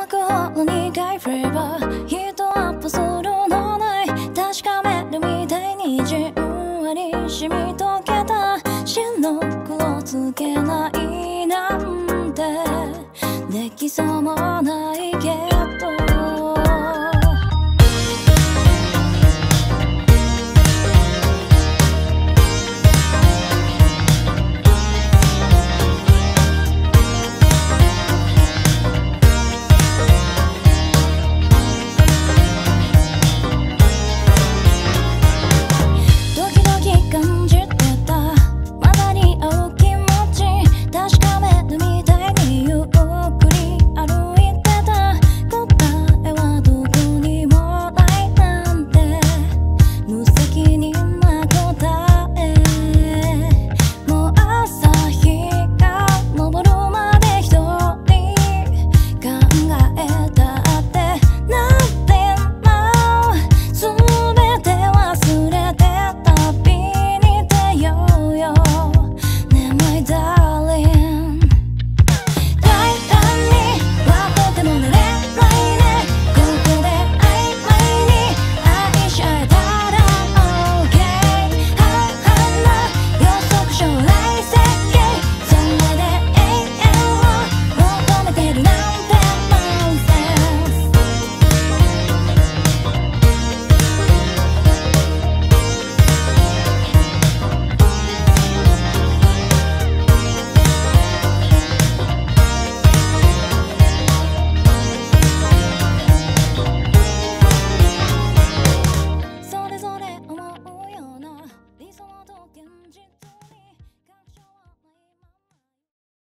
甘く頬に抱い振ればヒートアップするのない確かめるみたいにじんわり染み溶けた白黒つけないなんてできそうもない